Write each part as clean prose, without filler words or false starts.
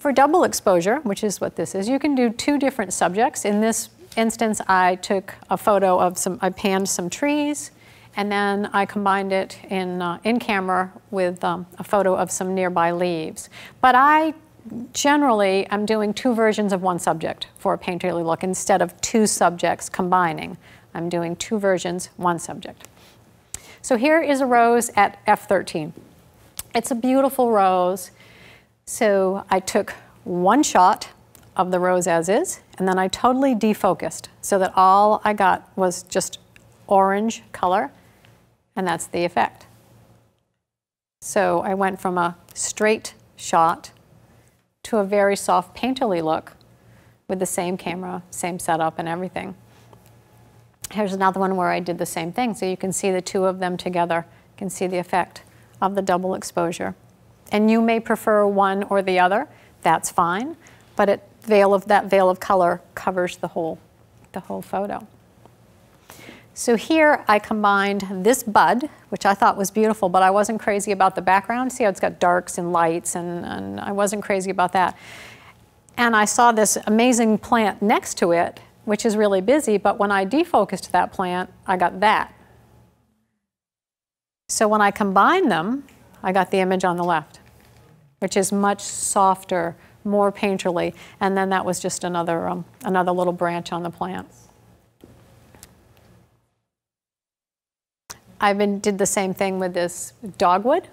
For double exposure, which is what this is, you can do two different subjects. In this instance, I took a photo of some, I panned some trees, and then I combined it in camera with a photo of some nearby leaves. But I generally am doing two versions of one subject for a painterly look instead of two subjects combining. I'm doing two versions, one subject. So here is a rose at f/13. It's a beautiful rose. So I took one shot of the rose as is, and then I totally defocused so that all I got was just orange color, and that's the effect. So I went from a straight shot to a very soft painterly look with the same camera, same setup and everything. Here's another one where I did the same thing, so you can see the two of them together. You can see the effect of the double exposure. And you may prefer one or the other, that's fine, but that veil of color covers the whole photo. So here I combined this bud, which I thought was beautiful, but I wasn't crazy about the background. See how it's got darks and lights, and I wasn't crazy about that. And I saw this amazing plant next to it, which is really busy, but when I defocused that plant, I got that. So when I combined them, I got the image on the left, which is much softer, more painterly, and then that was just another little branch on the plant. I did the same thing with this dogwood,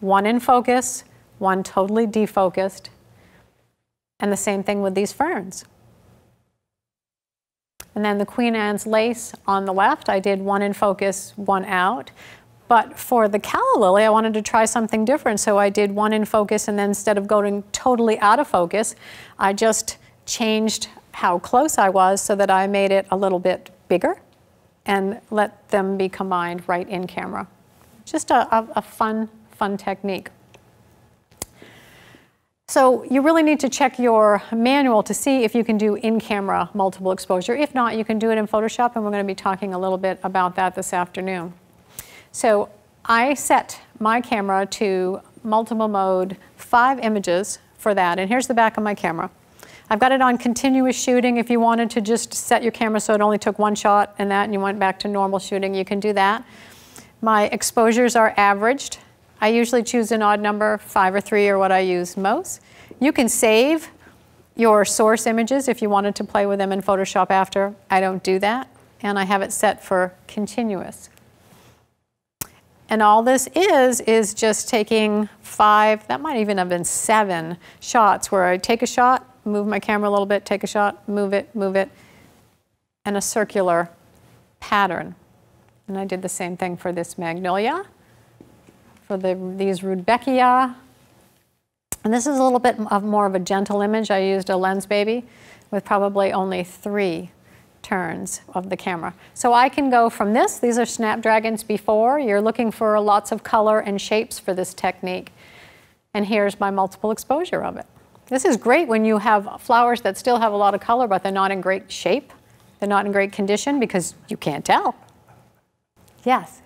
one in focus, one totally defocused, and the same thing with these ferns. And then the Queen Anne's lace on the left, I did one in focus, one out. But for the calla lily, I wanted to try something different, so I did one in focus, and then instead of going totally out of focus, I just changed how close I was so that I made it a little bit bigger and let them be combined right in camera. Just a fun technique. So you really need to check your manual to see if you can do in-camera multiple exposure. If not, you can do it in Photoshop, and we're going to be talking a little bit about that this afternoon. So I set my camera to multiple mode, 5 images for that, and here's the back of my camera. I've got it on continuous shooting. If you wanted to just set your camera so it only took one shot and that, and you went back to normal shooting, you can do that. My exposures are averaged. I usually choose an odd number, 5 or 3 are what I use most. You can save your source images if you wanted to play with them in Photoshop after. I don't do that, and I have it set for continuous. And all this is just taking 5, that might even have been 7 shots, where I take a shot, move my camera a little bit, take a shot, move it, and a circular pattern. And I did the same thing for this magnolia, for these rudbeckia. And this is a little bit of more of a gentle image. I used a Lens Baby with probably only 3 turns of the camera. So I can go from this, these are snapdragons before, you're looking for lots of color and shapes for this technique, and here's my multiple exposure of it. This is great when you have flowers that still have a lot of color, but they're not in great shape, they're not in great condition, because you can't tell. Yes?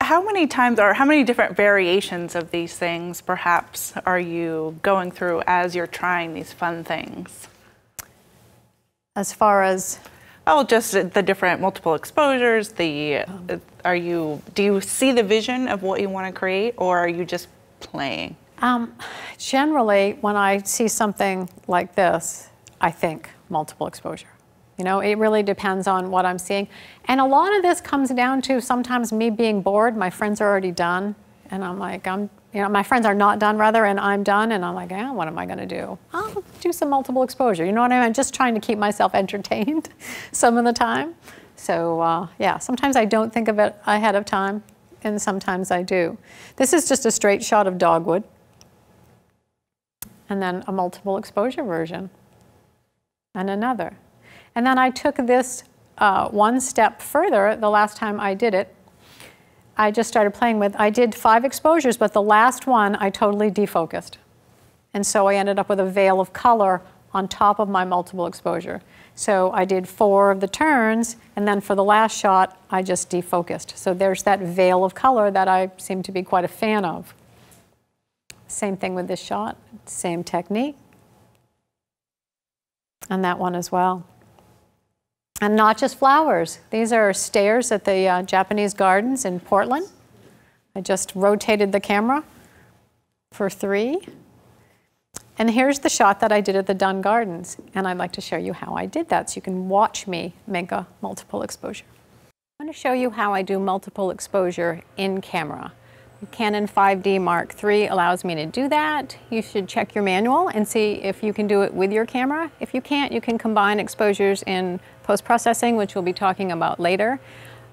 How many different variations of these things perhaps are you going through as you're trying these fun things? As far as? Oh, just the different multiple exposures, do you see the vision of what you want to create, or are you just playing? Generally, when I see something like this, I think multiple exposure. You know, it really depends on what I'm seeing. And a lot of this comes down to sometimes me being bored, my friends are already done, and I'm like, you know, my friends are not done, rather, and I'm done, and I'm like, eh, what am I going to do? I'll do some multiple exposure. You know what I mean? I'm just trying to keep myself entertained some of the time. So, yeah, sometimes I don't think of it ahead of time, and sometimes I do. This is just a straight shot of dogwood, and then a multiple exposure version, and another. And then I took this one step further the last time I did it. I just started playing with, I did 5 exposures, but the last one I totally defocused. And so I ended up with a veil of color on top of my multiple exposure. So I did 4 of the turns, and then for the last shot, I just defocused. So there's that veil of color that I seem to be quite a fan of. Same thing with this shot, same technique. And that one as well. And not just flowers. These are stairs at the Japanese gardens in Portland. I just rotated the camera for 3. And here's the shot that I did at the Dunn Gardens. And I'd like to show you how I did that so you can watch me make a multiple exposure. I'm going to show you how I do multiple exposure in camera. The Canon 5D Mark III allows me to do that. You should check your manual and see if you can do it with your camera. If you can't, you can combine exposures in post-processing, which we'll be talking about later.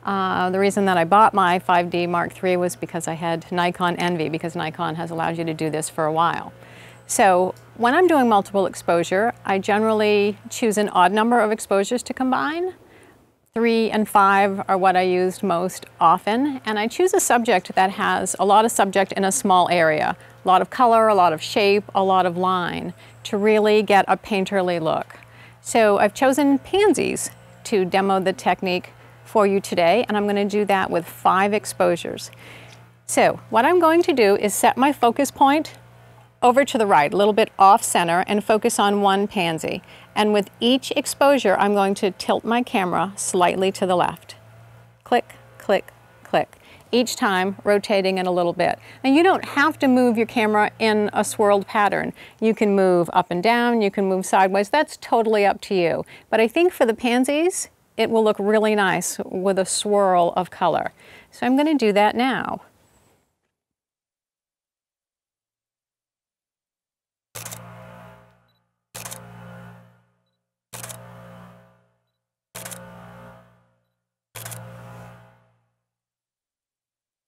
The reason that I bought my 5D Mark III was because I had Nikon envy, because Nikon has allowed you to do this for a while. So when I'm doing multiple exposure, I generally choose an odd number of exposures to combine. 3 and 5 are what I used most often, and I choose a subject that has a lot of subject in a small area, a lot of color, a lot of shape, a lot of line, to really get a painterly look. So I've chosen pansies to demo the technique for you today, and I'm going to do that with 5 exposures. So what I'm going to do is set my focus point over to the right, a little bit off center, and focus on one pansy. And with each exposure, I'm going to tilt my camera slightly to the left. Click, click, click. Each time, rotating it a little bit. Now, you don't have to move your camera in a swirled pattern. You can move up and down, you can move sideways. That's totally up to you. But I think for the pansies, it will look really nice with a swirl of color. So I'm going to do that now.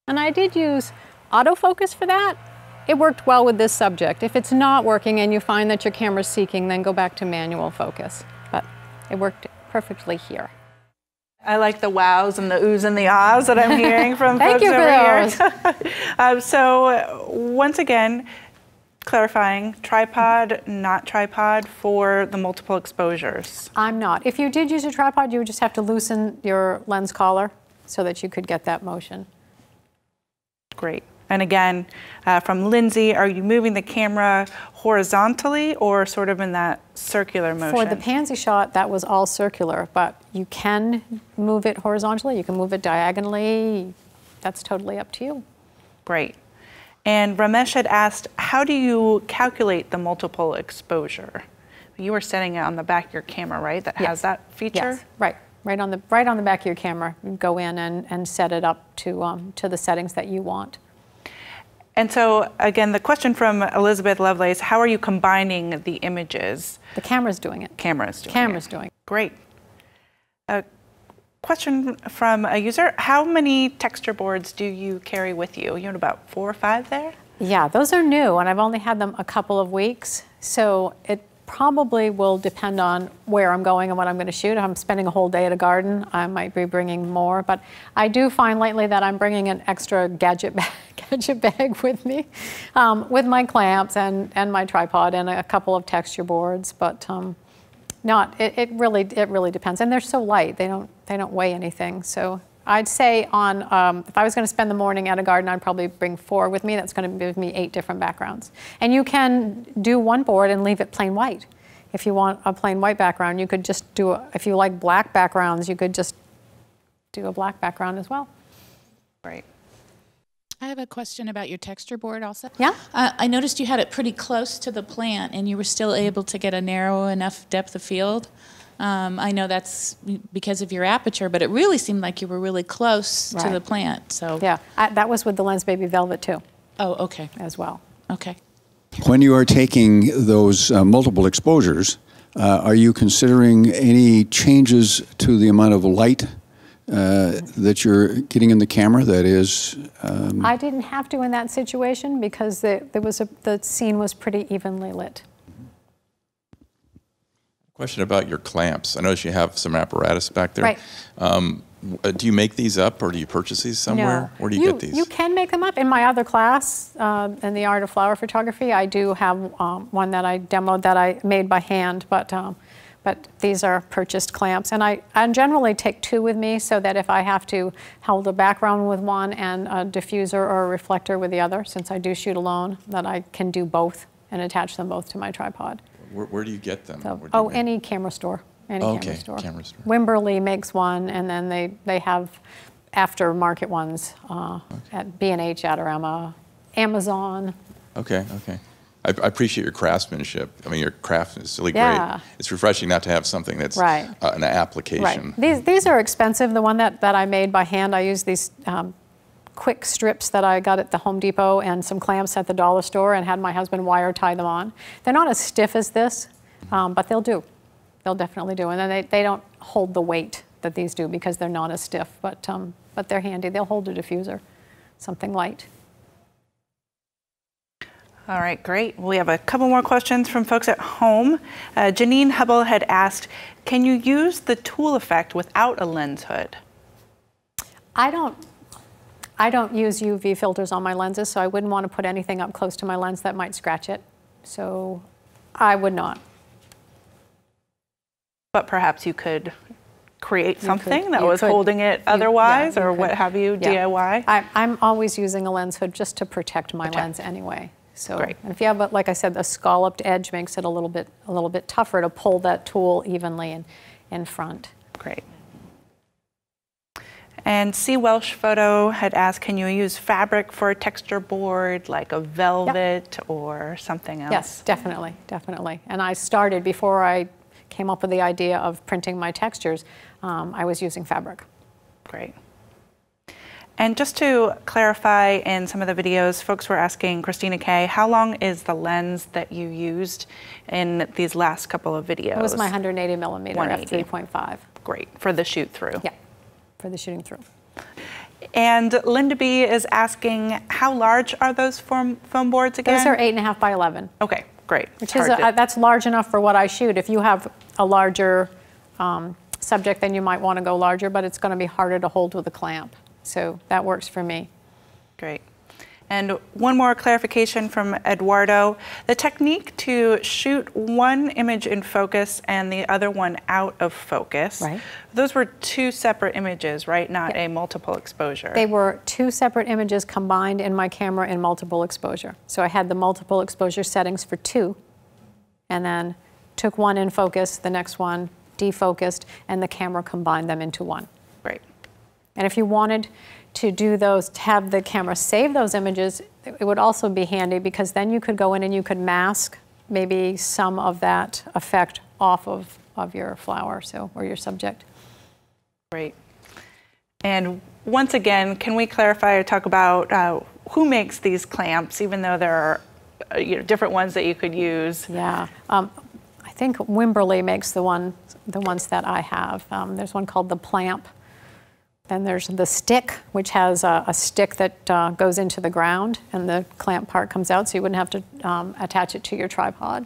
And I did use autofocus for that. It worked well with this subject. If it's not working and you find that your camera's seeking, then go back to manual focus. But it worked perfectly here. I like the wows and the oohs and the ahs that I'm hearing from folks over here. So once again, clarifying, tripod, not tripod for the multiple exposures. I'm not. If you did use a tripod, you would just have to loosen your lens collar so that you could get that motion. Great. And again, from Lindsay, are you moving the camera horizontally or sort of in that circular motion? For the pansy shot, that was all circular, but you can move it horizontally, you can move it diagonally. That's totally up to you. Great. And Ramesh had asked, how do you calculate the multiple exposure? You were setting it on the back of your camera, right? That has that feature? Yes, right. Right on the back of your camera, you go in and set it up to the settings that you want. And so again, the question from Elizabeth Lovelace: how are you combining the images? The camera's doing it. Camera's doing it. Great. A question from a user: how many texture boards do you carry with you? You had about 4 or 5 there. Yeah, those are new, and I've only had them a couple of weeks, so it probably will depend on where I'm going and what I'm going to shoot. If I'm spending a whole day at a garden, I might be bringing more, but I do find lately that I'm bringing an extra gadget bag with me, with my clamps and my tripod and a couple of texture boards, but it really depends. And they're so light, they don't weigh anything. So I'd say on, if I was going to spend the morning at a garden, I'd probably bring 4 with me. That's going to give me 8 different backgrounds. And you can do one board and leave it plain white. If you want a plain white background, you could just do, if you like black backgrounds, you could just do a black background as well. Right. I have a question about your texture board also. Yeah? I noticed you had it pretty close to the plant and you were still able to get a narrow enough depth of field. I know that's because of your aperture, but it really seemed like you were really close to the plant. So yeah, that was with the Lens Baby Velvet too. Oh, okay. As well. Okay. When you are taking those multiple exposures, are you considering any changes to the amount of light that you're getting in the camera? That is, I didn't have to in that situation because the scene was pretty evenly lit. Question about your clamps. I notice you have some apparatus back there. Right. Do you make these up or do you purchase these somewhere? No. Where do you get these? You can make them up. In my other class, in the art of flower photography, I do have one that I demoed that I made by hand, but but these are purchased clamps. And I generally take two with me so that if I have to hold a background with one and a diffuser or a reflector with the other, since I do shoot alone, that I can do both and attach them both to my tripod. Where do you get them? So, any camera store. Any camera store. Wimberley makes one, and then they have aftermarket ones at B and H, Adorama, Amazon. Okay, okay. I appreciate your craftsmanship. I mean, your craft is really great. It's refreshing not to have something that's an application. Right. These are expensive. The one that I made by hand, I used these quick strips that I got at the Home Depot and some clamps at the dollar store and had my husband wire tie them on. They're not as stiff as this, but they'll do. They'll definitely do. And then they don't hold the weight that these do because they're not as stiff, but they're handy. They'll hold a diffuser, something light. All right, great. We have a couple more questions from folks at home. Janine Hubble had asked, can you use the tool effect without a lens hood? I don't use UV filters on my lenses, so I wouldn't want to put anything up close to my lens that might scratch it. So I would not. But perhaps you could create something that was holding it otherwise, or what have you, DIY? I'm always using a lens hood just to protect my lens anyway. So if you have, like I said, a scalloped edge makes it a little bit tougher to pull that tool evenly in front. Great. And C. Welsh Photo had asked, can you use fabric for a texture board, like a velvet or something else? Yes, definitely, definitely. And I started, before I came up with the idea of printing my textures, I was using fabric. Great. And just to clarify, in some of the videos, folks were asking, Christina K., how long is the lens that you used in these last couple of videos? It was my 180 millimeter f3.5. Great, for the shoot through. Yeah, for the shooting through. And Linda B. is asking, how large are those foam boards again? Those are 8.5 by 11. Okay, great. Which is that's large enough for what I shoot. If you have a larger subject, then you might want to go larger, but it's going to be harder to hold with a clamp. So that works for me. Great. And one more clarification from Eduardo. The technique to shoot one image in focus and the other one out of focus, those were two separate images, right? Not a multiple exposure. They were two separate images combined in my camera in multiple exposure. So I had the multiple exposure settings for two, and then took one in focus, the next one defocused, and the camera combined them into one. Great. And if you wanted to do those, to have the camera save those images, it would also be handy, because then you could go in and you could mask maybe some of that effect off of your flower or your subject. Great. And once again, can we clarify or talk about who makes these clamps, even though there are different ones that you could use? Yeah. I think Wimberley makes the ones that I have. There's one called the Plamp. Then there's the stick, which has a stick that goes into the ground, and the clamp part comes out, so you wouldn't have to attach it to your tripod.